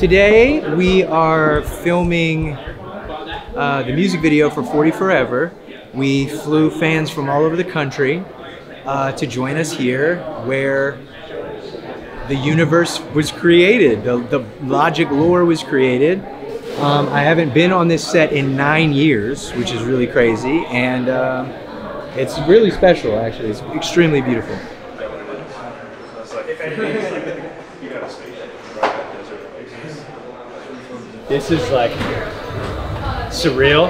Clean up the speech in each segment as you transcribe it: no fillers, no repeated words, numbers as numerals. Today we are filming the music video for 44ever. We flew fans from all over the country to join us here where the universe was created, the Logic lore was created. I haven't been on this set in 9 years, which is really crazy, and it's really special actually. It's extremely beautiful. This is like surreal.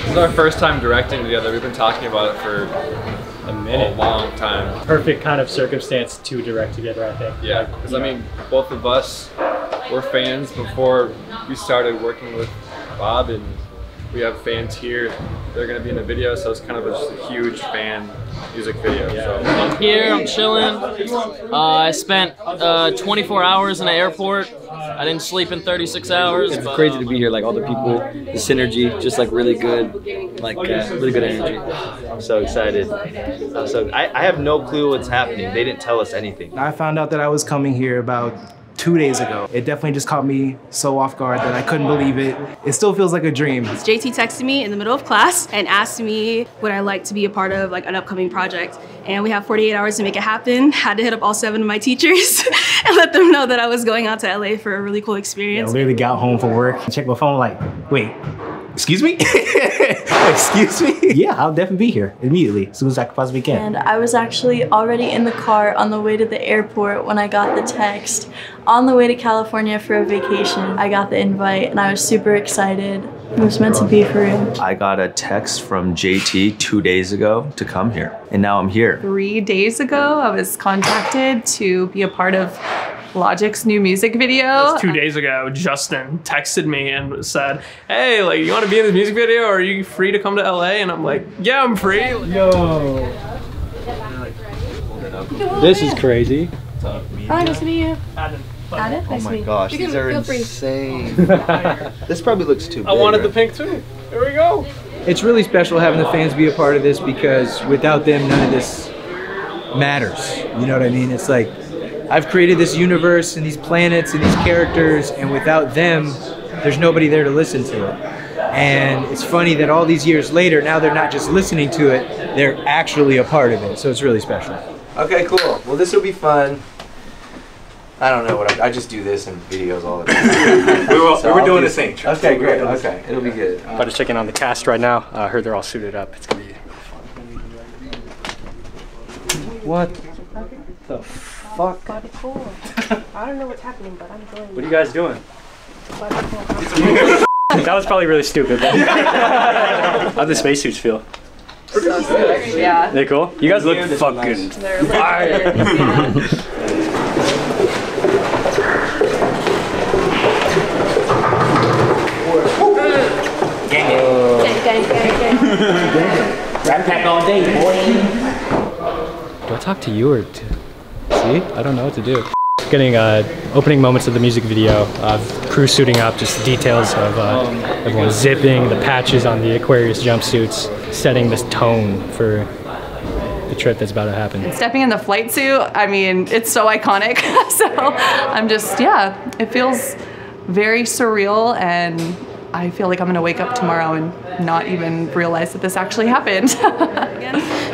This is our first time directing together. We've been talking about it for a minute, a long time. Perfect kind of circumstance to direct together, I think. Yeah, because I mean, both of us were fans before we started working with Bob, and we have fans here. They're gonna be in the video, so it's kind of a huge fan music video. Yeah. So. I'm here, I'm chilling. I spent 24 hours in the airport. I didn't sleep in 36 hours. It's crazy to be here, like all the people, the synergy, just like really good energy. I'm so excited. I have no clue what's happening. They didn't tell us anything. I found out that I was coming here about 2 days ago. It definitely just caught me so off guard that I couldn't believe it. It still feels like a dream. JT texted me in the middle of class and asked me would I like to be a part of like an upcoming project. And we have 48 hours to make it happen. Had to hit up all 7 of my teachers and let them know that I was going out to LA for a really cool experience. Yeah, I literally got home from work and checked my phone like, wait, excuse me? Excuse me? Yeah, I'll definitely be here immediately, as soon as I possibly can. And I was actually already in the car on the way to the airport when I got the text. On the way to California for a vacation, I got the invite and I was super excited. It was meant to be for real. I got a text from JT 2 days ago to come here, and now I'm here. 3 days ago, I was contacted to be a part of Logic's new music video. 2 days ago, Justin texted me and said, hey, like, you want to be in this music video, or are you free to come to LA? And I'm like, yeah, I'm free. Yo. This is crazy. Hi, nice to meet you. Adam, oh my gosh, these are insane. This probably looks too big. I wanted the pink too. Here we go. It's really special having the fans be a part of this, because without them, none of this matters. You know what I mean? It's like, I've created this universe and these planets and these characters, and without them, there's nobody there to listen to it. And it's funny that all these years later, now they're not just listening to it, they're actually a part of it. So it's really special. Okay, cool. Well, this will be fun. I don't know what I just do this in videos all the time. we're doing the same. Okay, great. Okay, it'll be good. I'm about to check in on the cast right now. I heard they're all suited up. It's gonna be what the fuck? Body core. I don't know what's happening, but I'm doing. What are you guys doing? That was probably really stupid. How do the spacesuits feel? So yeah. They're cool? You guys look fucking fire. Rat Pack all day, boy. Do I talk to you or to... See? I don't know what to do. Getting opening moments of the music video, crew suiting up, just details of everyone zipping, the patches on the Aquarius jumpsuits, setting this tone for the trip that's about to happen. Stepping in the flight suit, I mean, it's so iconic. So I'm just, yeah, it feels very surreal, and I feel like I'm gonna wake up tomorrow and not even realize that this actually happened.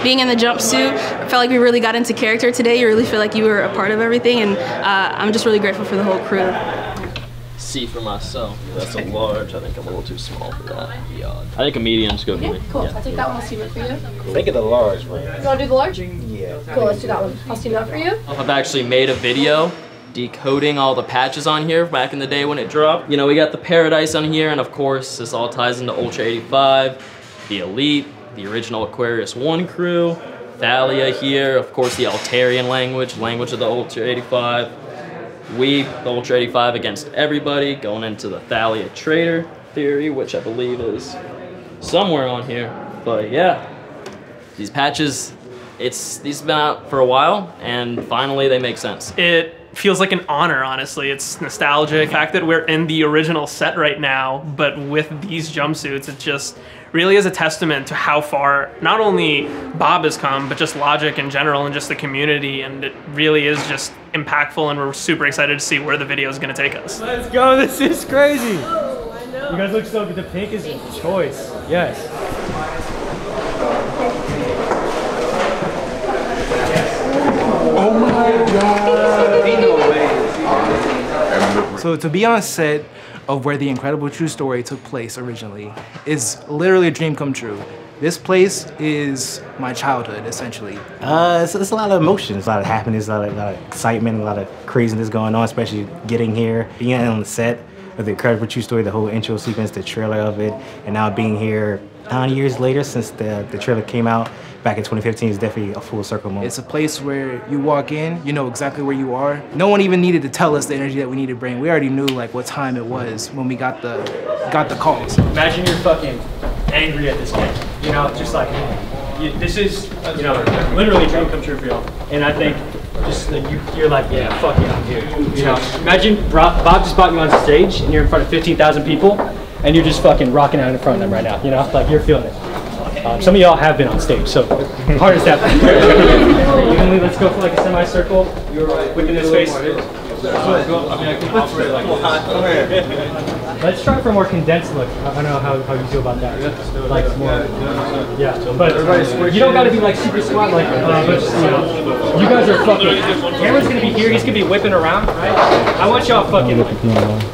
Being in the jumpsuit, I felt like we really got into character today. You really feel like you were a part of everything, and I'm just really grateful for the whole crew. C for myself. That's a large. I think I'm a little too small for that. Beyond. I think a medium's good. Yeah, cool. Yeah. I'll take that one. I'll steam it for you. Cool. Think of the large one. You wanna do the large? Yeah. Cool, let's do that one. I'll steam that for you. I've actually made a video decoding all the patches on here back in the day when it dropped. You know, we got the Paradise on here, and of course, this all ties into Ultra 85, the Elite, the original Aquarius 1 crew, Thalia here, of course, the Altarian language, language of the Ultra 85. We, the Ultra 85 against everybody, going into the Thalia traitor theory, which I believe is somewhere on here. But yeah, these patches, these have been out for a while, and finally they make sense. It feels like an honor, honestly. It's nostalgic. The fact that we're in the original set right now, but with these jumpsuits, it just really is a testament to how far not only Bob has come, but just Logic in general and just the community. And it really is just impactful, and we're super excited to see where the video is going to take us. Let's go. This is crazy. Oh, I know. You guys look so good. The pink is a choice. Yes. Oh my God. So to be on set of where the Incredible True Story took place originally is literally a dream come true. This place is my childhood, essentially. It's a lot of emotions, a lot of happiness, a lot of excitement, a lot of craziness going on, especially getting here, being on the set of the Incredible True Story, the whole intro sequence, the trailer of it, and now being here 9 years later since the trailer came out back in 2015 is definitely a full circle moment. It's a place where you walk in, you know exactly where you are. No one even needed to tell us the energy that we needed to bring. We already knew like what time it was when we got the calls. Imagine you're fucking angry at this game. You know, just like, this is, you know, literally dream come true for y'all. And I think just like, you're like, yeah, fuck yeah, I'm here. You know, imagine Bob just brought you on stage and you're in front of 15,000 people and you're just fucking rocking out in front of them right now. You know, like you're feeling it. Some of y'all have been on stage, so hard as that. Evenly, let's go for like a semicircle. You're right. Within this space. Let's try for a more condensed look. I don't know how you feel about that. Like more, yeah. But you don't gotta be like super squat like that. But just, you know, you guys are fucking. Cameron's gonna be here. He's gonna be whipping around, right? I want y'all fucking like,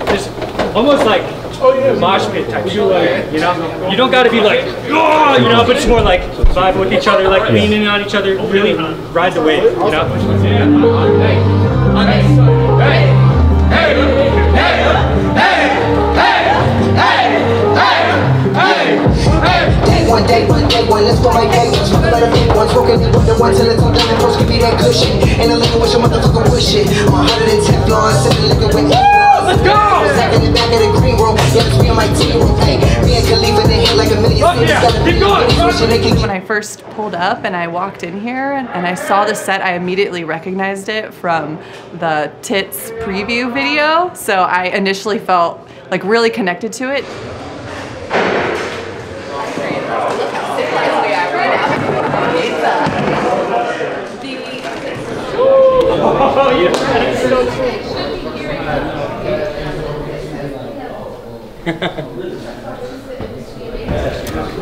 just almost like. Oh, yeah, mosh pit type. You know, you don't gotta be like, oh, you know, but it's more like vibe with each other, like leaning on each other, really ride the wave, you know. One day, let's go right back. Let's let a big one talking with the one till it's all done. And folks can be that cushion. And I'm looking with your motherfucking push it. 110 floors, sitting looking with you. Let's go! In the back of the green room, yeah, it's me on my team. Hey, me and Khalifa, they hit like a million. Oh, yeah. Keep going. When I first pulled up and I walked in here and I saw the set, I immediately recognized it from the Tits preview video. So I initially felt like really connected to it. Oh, yeah. That's so cool.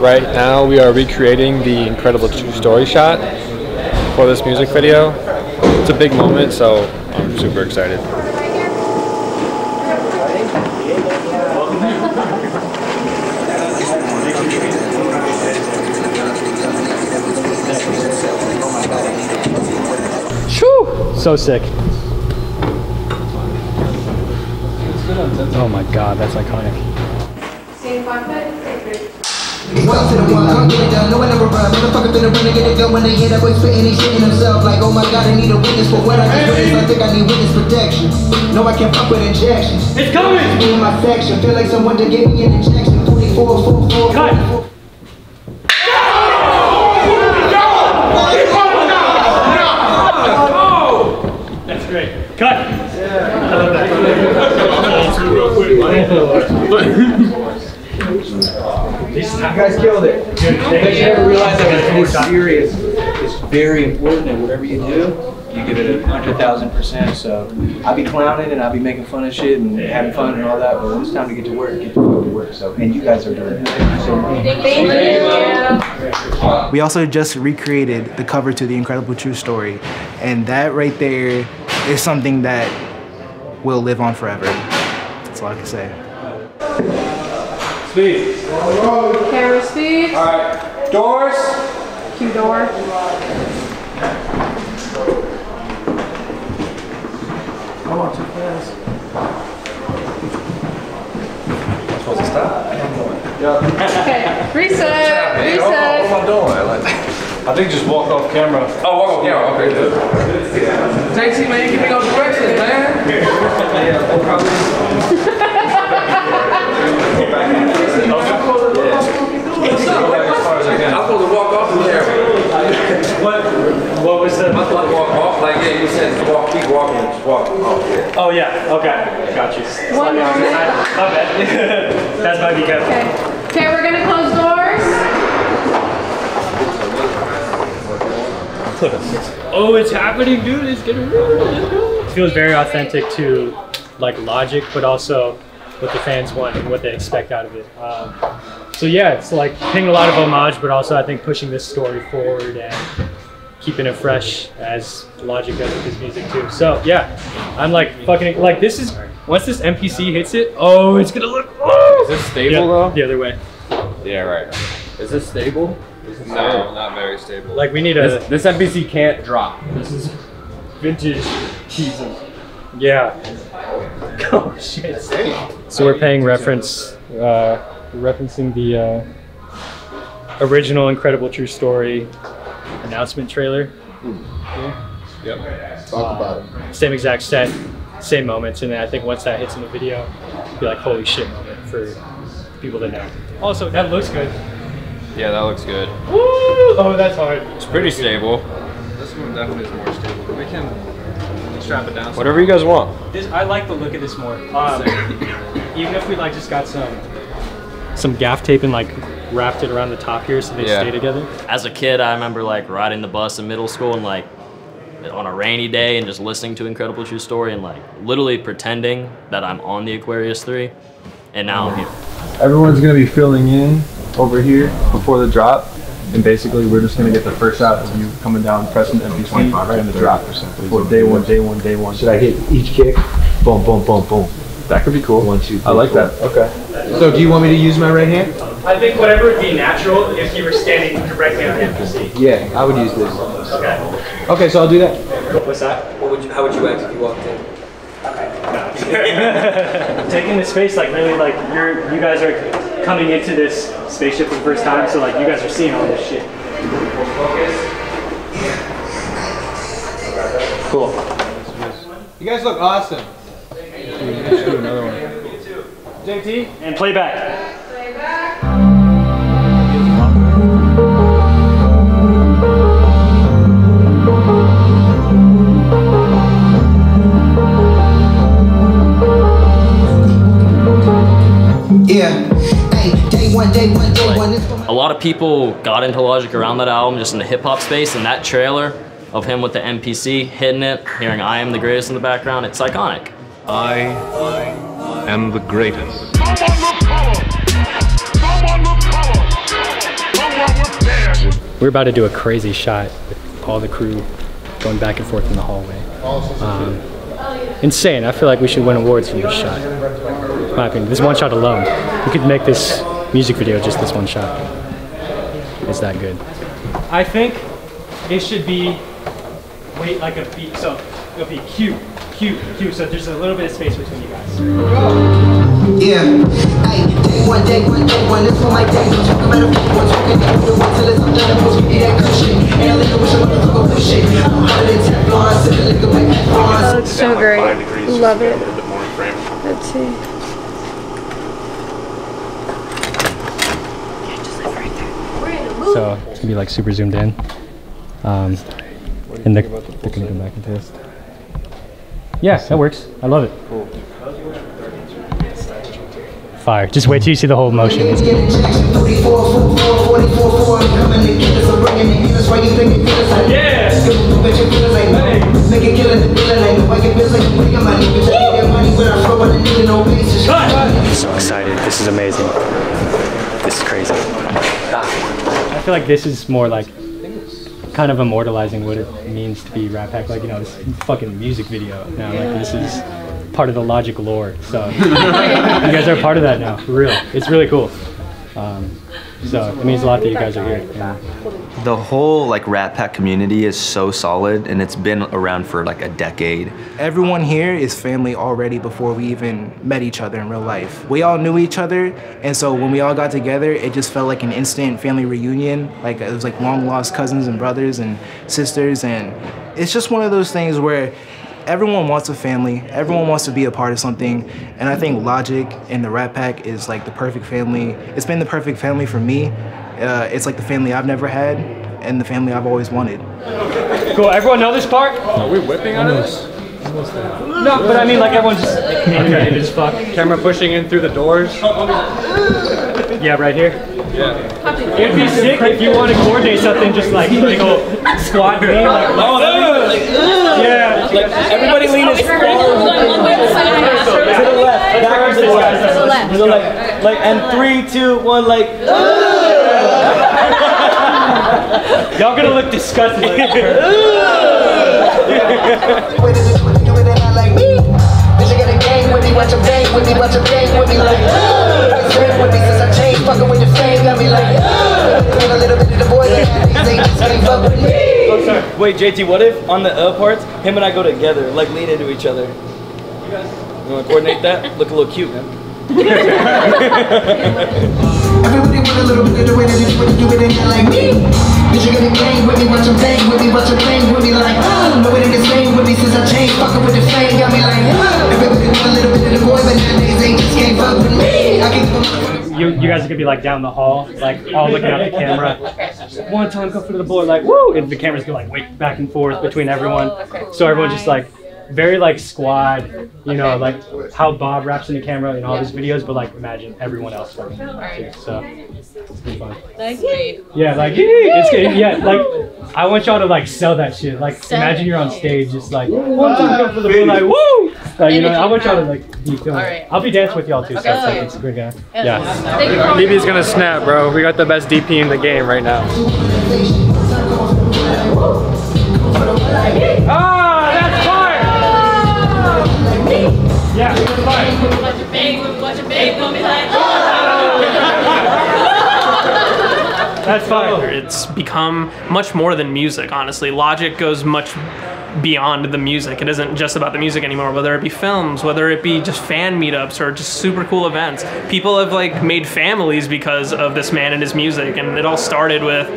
Right now we are recreating the Incredible True Story shot for this music video. It's a big moment, so I'm super excited. Whew, so sick. Oh my God, that's iconic. It's coming! Cut! You guys killed it. They never realized that it's more serious. It's very important, and whatever you do, you give it 100,000%. So I'll be clowning and I'll be making fun of shit and having fun and all that. But when it's time to get to work, get to fucking work. So, and you guys are doing it. Thank you. We also just recreated the cover to the Incredible True Story, and that right there is something that will live on forever. That's all I can say. Speed. Camera speed. All right. Doors. Cue door. Come on, too fast. I'm supposed to stop. I'm going. Yeah. Okay. Reset. Reset. What am I doing? I think just walk off camera. Oh, walk off camera. Okay, good. JT, man, you give me no directions, man. Yeah. No problem. What was the? I thought walk off. Like yeah, you said walk, keep walking, just walk. Oh yeah. Oh yeah. Okay. Got you. One more. My bad. That's my be careful. Okay. Okay, we're gonna close doors. Oh, it's happening, dude. It's getting real. It feels very authentic to like Logic, but also what the fans want and what they expect out of it. So yeah, it's like paying a lot of homage, but also I think pushing this story forward and keeping it fresh as Logic does with his music too. So yeah, I'm like fucking, like this is, once this MPC hits it, oh, it's gonna look, oh! Is this stable though? The other way. Yeah, right. Is this stable? This is no, not very stable. Like we need a- This MPC can't drop. This is vintage pieces. Yeah. Oh shit. So we're paying reference, referencing the original Incredible True Story announcement trailer. Yeah. Yep. Talk about it. Same exact set, same moments, and then I think once that hits in the video, it'll be like holy shit moment for people to know. Also, that looks good. Yeah, that looks good. Woo! Oh, that's hard. It's pretty stable. This one definitely is more stable, but we can. Strap it down. Whatever you guys want. This, I like the look of this more. Even if we like just got some gaff tape and like wrapped it around the top here so they stay together. As a kid, I remember like riding the bus in middle school and like on a rainy day and just listening to Incredible True Story and like literally pretending that I'm on the Aquarius 3. And now I'm here. Everyone's gonna be filling in over here before the drop. And basically, we're just gonna get the first shot of you coming down, pressing MP25 right in the drop or something. Before day one. Should I hit each kick? Boom, boom, boom, boom. That could be cool. 1, 2, 3. I like that. Okay. So, do you want me to use my right hand? I think whatever would be natural if you were standing directly on the MPC. Yeah, I would use this. Okay. Okay, so I'll do that. What's that? What would you, how would you act if you walked in? No. Taking the space, like really, like you guys are coming into this spaceship for the first time, so like you guys are seeing all this shit. Cool. You guys look awesome. Let's do another one. JT and playback. A lot of people got into Logic around that album, just in the hip hop space, and that trailer of him with the MPC hitting it, hearing I am the greatest in the background, it's iconic. I am the greatest. We're about to do a crazy shot with all the crew going back and forth in the hallway. Insane, I feel like we should win awards from this shot. In my opinion, this one shot alone. We could make this music video just this one shot. It's that good. I think it should be, wait like a beat, so it'll be Q, so there's a little bit of space between you guys. Yeah, hey, day one, this one my day, that looks so great. Love it. Let's see. So it's gonna be like super zoomed in. And they're gonna come back into this. Yeah, that works. I love it. Cool. Fire. Just wait till you see the whole motion. Yeah. So excited. This is amazing. This is crazy. I feel like this is more like kind of immortalizing what it means to be Rat Pack. Like, you know, this fucking music video now. Like, this is part of the Logic lore. So, you guys are part of that now, for real. It's really cool. So, it means a lot that you guys are here. Yeah. The whole, like, Rat Pack community is so solid, and it's been around for, like, a decade. Everyone here is family already before we even met each other in real life. We all knew each other, and so when we all got together, it just felt like an instant family reunion. Like, it was like long-lost cousins and brothers and sisters, and it's just one of those things where everyone wants a family, everyone wants to be a part of something, and I think Logic and the Rat Pack is like the perfect family. It's been the perfect family for me. It's like the family I've never had, and the family I've always wanted. Cool, everyone know this part? Are we whipping out of this? No, but I mean like everyone's just animated as fuck. Camera pushing in through the doors. Yeah, right here? Yeah. It'd be sick if you want to coordinate something, just like big old squat knee. Like, oh, no! Yeah. Like, everybody lean as far to the left. Backwards to the left. To the left. To the left. Like, and 3, 2, 1, like. Y'all gonna look disgusting. Wait, JT, what if on the L parts, him and I go together, like lean into each other? You wanna coordinate that? Look a little cute, man. Everybody want a little bit of the way that they want to do it, and they're like me. Cause you're gonna game with me, watch them play with me, watch them play with me, like, oh. Nobody in this game with me since I changed, fucking with the fame, got me like, oh. Everybody want a little bit of the boy, but nowadays they just can't fuck with me. I can't. You guys are gonna be like down the hall, like all looking at the camera. One time, go for the board, like, woo! And the camera's gonna like wait back and forth between everyone. So everyone just like, very like squad, you know, like how Bob raps in the camera in all his videos, but like imagine everyone else working too. So it's been fun. Like, yeah, like it's good. Yeah, like I want y'all to like sell that shit. Like imagine you're on stage, just like one time for the board, like woo. You know, I want y'all to like be filming. I'll be dancing with y'all too. So it's a good guy. Yeah. DP's gonna snap, bro. We got the best DP in the game right now. Ah, that's fun. Yeah, that's fire. It's become much more than music, honestly. Logic goes much beyond the music. It isn't just about the music anymore, whether it be films, whether it be just fan meetups or just super cool events. People have like made families because of this man and his music, and it all started with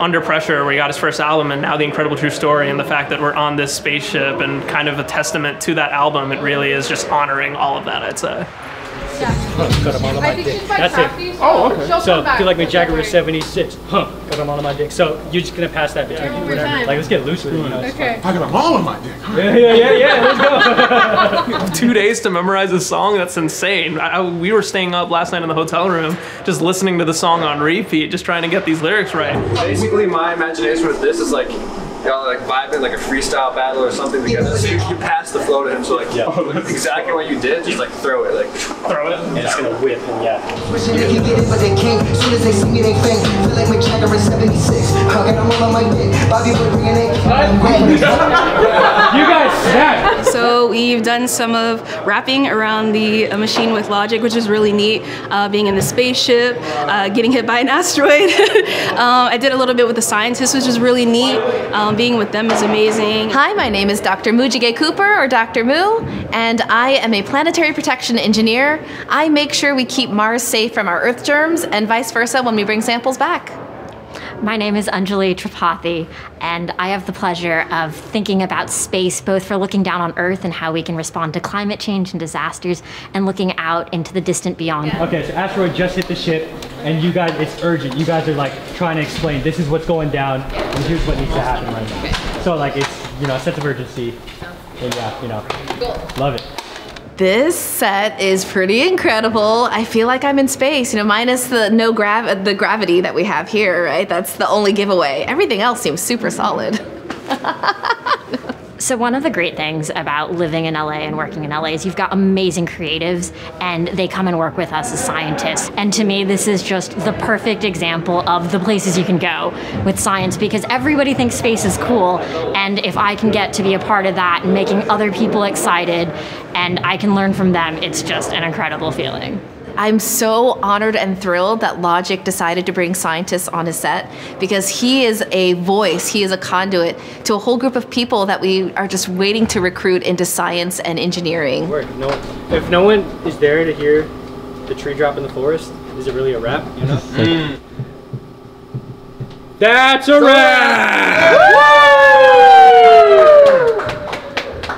Under Pressure, where he got his first album, and now The Incredible True Story, and the fact that we're on this spaceship and kind of a testament to that album. It really is just honoring all of that, I'd say. Yeah. Got him on my dick. That's it. Oh, okay. So, feel like McJagger was 76. Huh. Got him on my dick. So, you're just gonna pass that between you, whatever. Like, let's get loose with it. You know, okay. I got them all on my dick. Yeah. Let's go. 2 days to memorize a song? That's insane. We were staying up last night in the hotel room, just listening to the song on repeat, just trying to get these lyrics right. Basically, my imagination with this is like, y'all like vibing like a freestyle battle or something because you pass the flow to him, so like exactly what you did, just like throw it, and it's gonna whip, and you guys snapped. So we've done some of rapping around the machine with Logic, which is really neat. Being in the spaceship, getting hit by an asteroid. I did a little bit with the scientists, which is really neat. Being with them is amazing. Hi, my name is Dr. Mujige Cooper, or Dr. Moo, and I am a planetary protection engineer. I make sure we keep Mars safe from our Earth germs and vice versa when we bring samples back. My name is Anjali Tripathi, and I have the pleasure of thinking about space, both for looking down on Earth and how we can respond to climate change and disasters, and looking out into the distant beyond. Yeah. Okay, so asteroid just hit the ship, and you guys, it's urgent. You guys are like trying to explain, this is what's going down, and here's what needs to happen right now. Okay. So like it's, you know, a sense of urgency, and yeah, you know, cool. Love it. This set is pretty incredible. I feel like I'm in space, you know, minus the the gravity that we have here, right? That's the only giveaway. Everything else seems super solid. So one of the great things about living in LA and working in LA is you've got amazing creatives, and they come and work with us as scientists. And to me, this is just the perfect example of the places you can go with science, because everybody thinks space is cool. And if I can get to be a part of that and making other people excited and I can learn from them, it's just an incredible feeling. I'm so honored and thrilled that Logic decided to bring scientists on his set, because he is a voice, he is a conduit to a whole group of people that we are just waiting to recruit into science and engineering. If no one is there to hear the tree drop in the forest, is it really a rap? You know? That's a rap!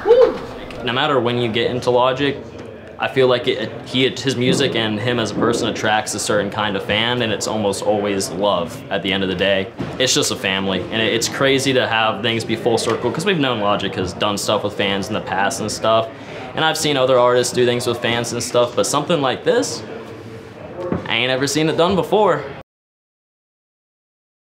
Woo! No matter when you get into Logic, I feel like his music and him as a person attracts a certain kind of fan, and it's almost always love at the end of the day. It's just a family, and it's crazy to have things be full circle, because we've known Logic has done stuff with fans in the past and stuff, and I've seen other artists do things with fans and stuff, but something like this, I ain't ever seen it done before.